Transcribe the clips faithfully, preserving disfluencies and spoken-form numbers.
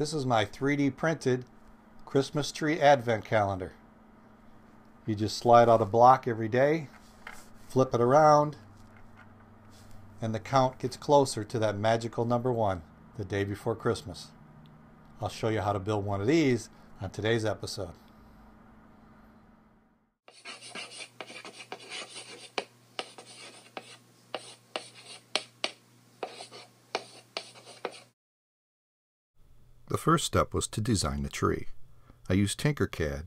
This is my three D printed Christmas tree advent calendar. You just slide out a block every day, flip it around, and the count gets closer to that magical number one, the day before Christmas. I'll show you how to build one of these on today's episode. The first step was to design the tree. I used Tinkercad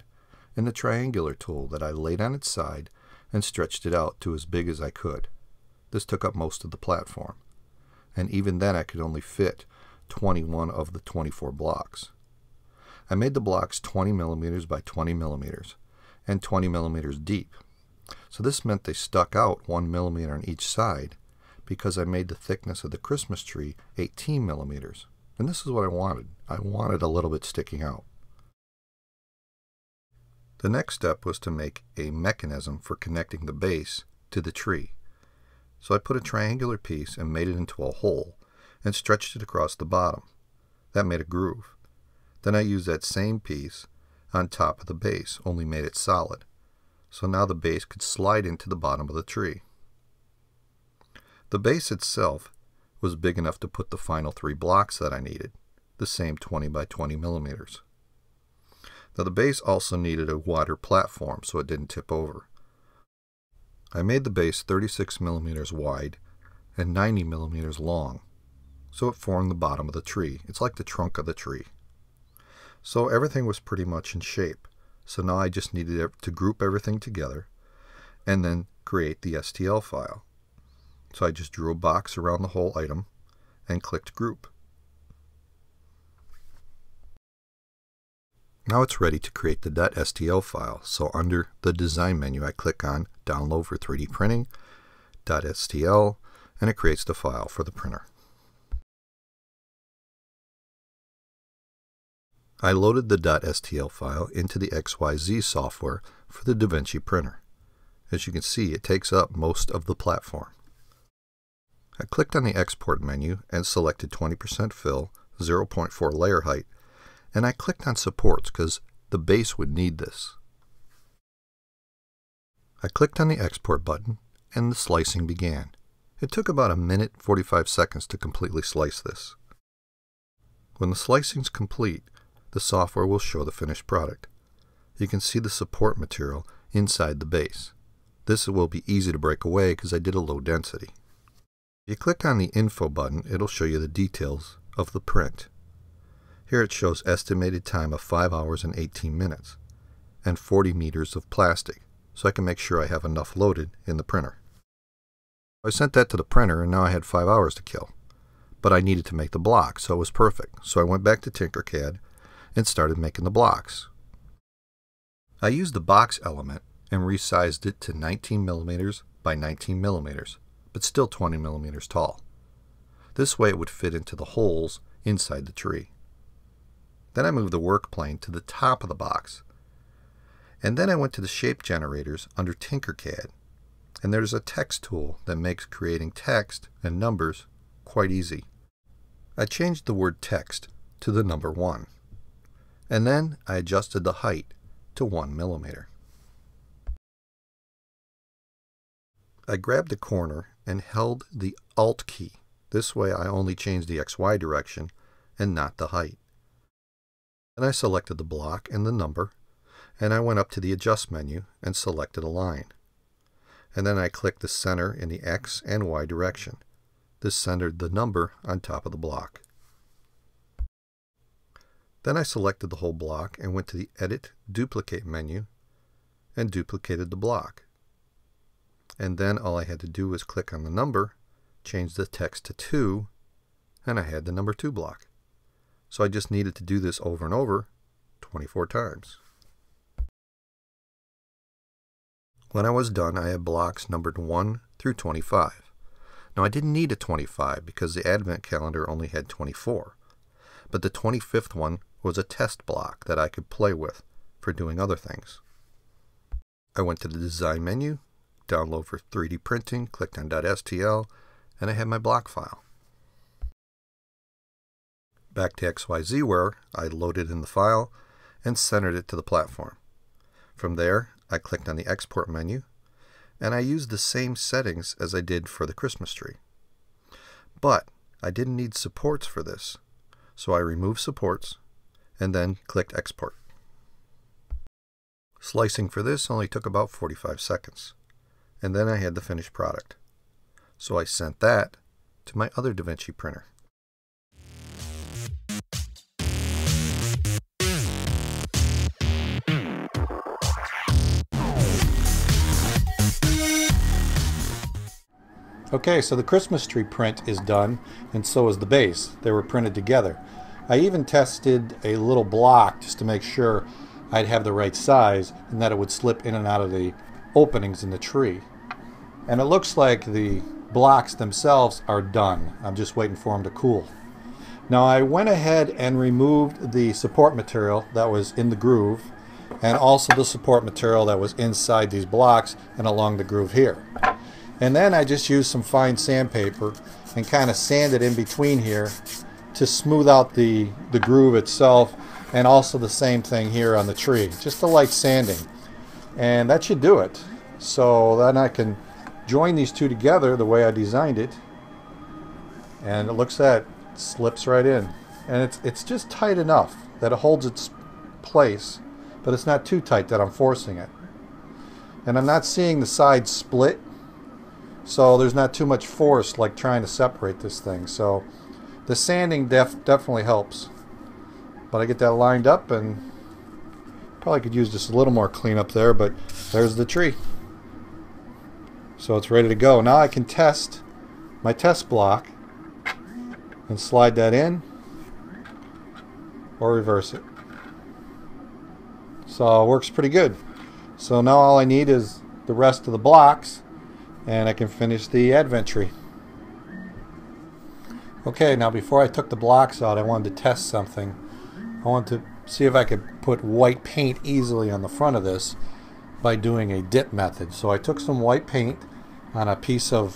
and the triangular tool that I laid on its side and stretched it out to as big as I could. This took up most of the platform, and even then I could only fit twenty-one of the twenty-four blocks. I made the blocks twenty millimeters by twenty millimeters and twenty millimeters deep, so this meant they stuck out one millimeter on each side because I made the thickness of the Christmas tree eighteen millimeters. And this is what I wanted. I wanted a little bit sticking out. The next step was to make a mechanism for connecting the base to the tree. So I put a triangular piece and made it into a hole and stretched it across the bottom. That made a groove. Then I used that same piece on top of the base, only made it solid. So now the base could slide into the bottom of the tree. The base itself was big enough to put the final three blocks that I needed, the same twenty by twenty millimeters. Now the base also needed a wider platform so it didn't tip over. I made the base thirty-six millimeters wide and ninety millimeters long, so it formed the bottom of the tree. It's like the trunk of the tree. So everything was pretty much in shape. So now I just needed to group everything together and then create the S T L file. So I just drew a box around the whole item and clicked group. Now it's ready to create the .S T L file, so under the design menu I click on download for three D printing, .S T L, and it creates the file for the printer. I loaded the .S T L file into the X Y Z software for the Da Vinci printer. As you can see, it takes up most of the platform. I clicked on the export menu and selected twenty percent fill, zero point four layer height, and I clicked on supports because the base would need this. I clicked on the export button and the slicing began. It took about a minute forty-five seconds to completely slice this. When the slicing's complete, the software will show the finished product. You can see the support material inside the base. This will be easy to break away because I did a low density. If you click on the info button, it'll show you the details of the print. Here it shows estimated time of five hours and eighteen minutes and forty meters of plastic, so I can make sure I have enough loaded in the printer. I sent that to the printer and now I had five hours to kill, but I needed to make the block, so it was perfect. So I went back to Tinkercad and started making the blocks. I used the box element and resized it to nineteen millimeters by nineteen millimeters. But still twenty millimeters tall. This way it would fit into the holes inside the tree. Then I moved the work plane to the top of the box. And then I went to the shape generators under Tinkercad. And there's a text tool that makes creating text and numbers quite easy. I changed the word text to the number one. And then I adjusted the height to one millimeter. I grabbed the corner and held the Alt key. This way I only changed the X Y direction and not the height. Then I selected the block and the number, and I went up to the adjust menu and selected a line. And then I clicked the center in the X and Y direction. This centered the number on top of the block. Then I selected the whole block and went to the Edit Duplicate menu and duplicated the block. And then all I had to do was click on the number, change the text to two, and I had the number two block. So I just needed to do this over and over twenty-four times. When I was done, I had blocks numbered one through twenty-five. Now I didn't need a twenty-five because the advent calendar only had twenty-four, but the twenty-fifth one was a test block that I could play with for doing other things. I went to the design menu, download for three D printing, clicked on .S T L, and I had my block file. back to XYZware, I loaded in the file and centered it to the platform. From there, I clicked on the Export menu, and I used the same settings as I did for the Christmas tree. But I didn't need supports for this, so I removed supports and then clicked Export. Slicing for this only took about forty-five seconds, and then I had the finished product. So I sent that to my other Da Vinci printer. Okay, so the Christmas tree print is done, and so is the base. They were printed together. I even tested a little block just to make sure I'd have the right size and that it would slip in and out of the openings in the tree. And it looks like the blocks themselves are done. I'm just waiting for them to cool. Now I went ahead and removed the support material that was in the groove, and also the support material that was inside these blocks and along the groove here. And then I just used some fine sandpaper and kind of sanded in between here to smooth out the, the groove itself, and also the same thing here on the tree. Just a light sanding. And that should do it. So then I can join these two together the way I designed it. And it looks that it slips right in. And it's, it's just tight enough that it holds its place, but it's not too tight that I'm forcing it. And I'm not seeing the sides split. So there's not too much force like trying to separate this thing. So the sanding def definitely helps. But I get that lined up, and probably could use just a little more cleanup there, but there's the tree. So it's ready to go. Now I can test my test block and slide that in or reverse it. So it works pretty good. So now all I need is the rest of the blocks, and I can finish the advent tree. Okay, now before I took the blocks out, I wanted to test something. I wanted to see if I could put white paint easily on the front of this by doing a dip method. So I took some white paint on a piece of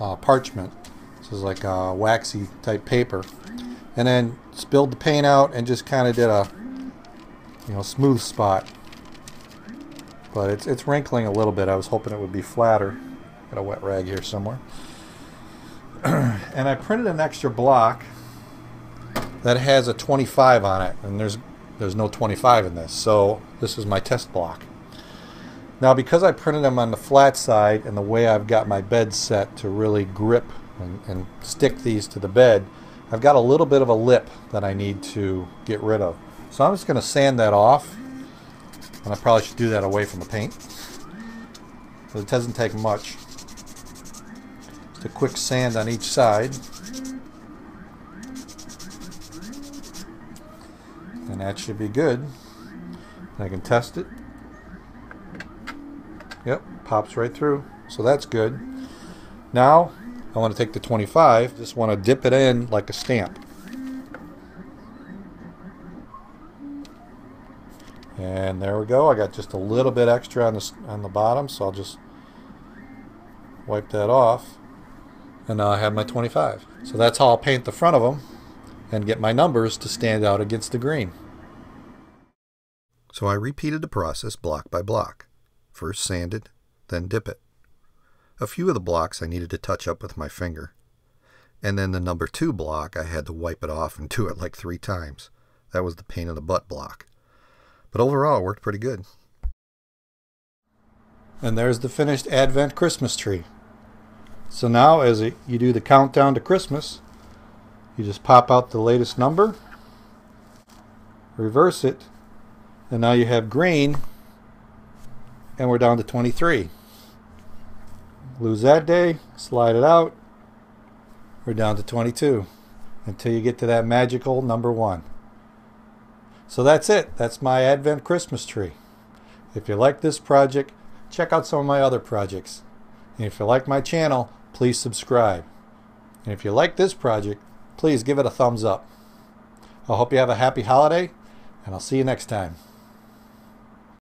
uh, parchment. This is like a waxy type paper, and then spilled the paint out and just kind of did a you know smooth spot. But it's it's wrinkling a little bit. I was hoping it would be flatter. Got a wet rag here somewhere. And I printed an extra block that has a twenty-five on it, and there's there's no twenty-five in this, so this is my test block. Now because I printed them on the flat side, and the way I've got my bed set to really grip and, and stick these to the bed, I've got a little bit of a lip that I need to get rid of. So I'm just going to sand that off, and I probably should do that away from the paint. So it doesn't take much. Just a quick sand on each side. And that should be good. And I can test it. Yep, pops right through. So that's good. Now I want to take the twenty-five, just want to dip it in like a stamp. And there we go. I got just a little bit extra on the, on the bottom, so I'll just wipe that off. And now I have my twenty-five. So that's how I'll paint the front of them and get my numbers to stand out against the green. So I repeated the process block by block. First sanded, then dip it. A few of the blocks I needed to touch up with my finger. And then the number two block, I had to wipe it off and do it like three times. That was the pain in the butt block. But overall, it worked pretty good. And there's the finished Advent Christmas tree. So now as you do the countdown to Christmas, you just pop out the latest number, reverse it, and now you have green, and we're down to twenty-three. Lose that day, slide it out, we're down to twenty-two until you get to that magical number one. So that's it. That's my Advent Christmas tree. If you like this project, check out some of my other projects. And if you like my channel, please subscribe. And if you like this project, please give it a thumbs up. I hope you have a happy holiday, and I'll see you next time.